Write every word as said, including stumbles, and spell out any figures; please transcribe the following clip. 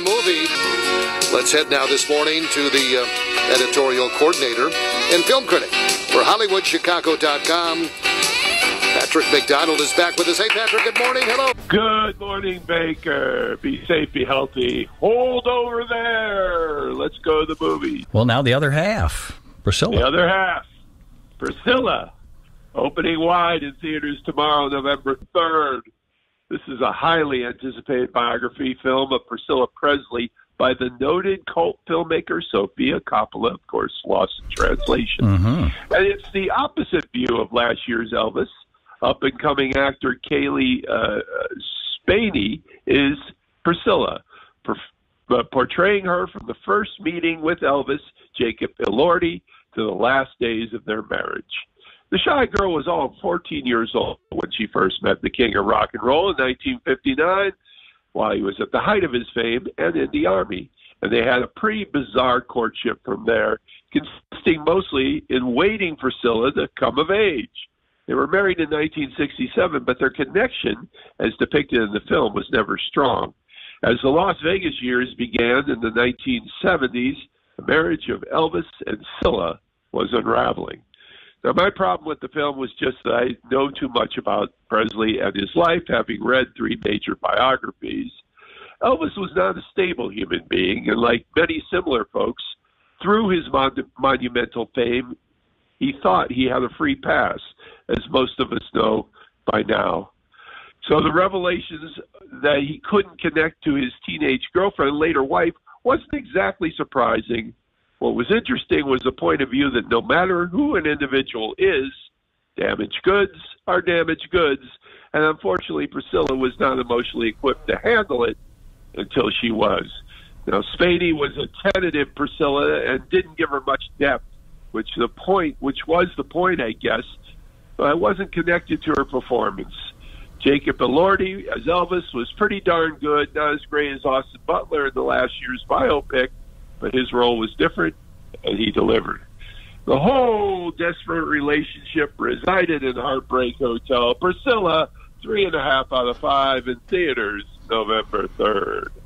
a movie. Let's head now this morning to the uh, editorial coordinator and film critic for hollywood chicago dot com. Patrick McDonald is back with us. Hey, Patrick, good morning. Hello. Good morning, Baker. Be safe, be healthy. Hold over there. Let's go to the movie. Well, now the other half. Priscilla. The other half. Priscilla. Opening wide in theaters tomorrow, November third. This is a highly anticipated biography film of Priscilla Presley by the noted cult filmmaker Sofia Coppola, of course, Lost in Translation. Mm-hmm. And it's the opposite view of last year's Elvis. Up-and-coming actor Cailee uh, Spaeny is Priscilla, per- uh, portraying her from the first meeting with Elvis, Jacob Elordi, to the last days of their marriage. The shy girl was all fourteen years old when she first met the king of rock and roll in nineteen fifty-nine, while he was at the height of his fame and in the army. And they had a pretty bizarre courtship from there, consisting mostly in waiting for Priscilla to come of age. They were married in nineteen sixty-seven, but their connection, as depicted in the film, was never strong. As the Las Vegas years began in the nineteen seventies, the marriage of Elvis and Priscilla was unraveling. Now, my problem with the film was just that I know too much about Presley and his life, having read three major biographies. Elvis was not a stable human being, and like many similar folks, through his mon- monumental fame, he thought he had a free pass, as most of us know by now. So the revelations that he couldn't connect to his teenage girlfriend, later wife, wasn't exactly surprising. What was interesting was the point of view that no matter who an individual is, damaged goods are damaged goods, and unfortunately Priscilla was not emotionally equipped to handle it until she was. Now, Spaeny was a tentative Priscilla and didn't give her much depth, which the point, which was the point, I guess, but I wasn't connected to her performance. Jacob Elordi as Elvis was pretty darn good, not as great as Austin Butler in the last year's biopic, but his role was different, and he delivered. The whole desperate relationship resided in Heartbreak Hotel. Priscilla, three and a half out of five in theaters, November third.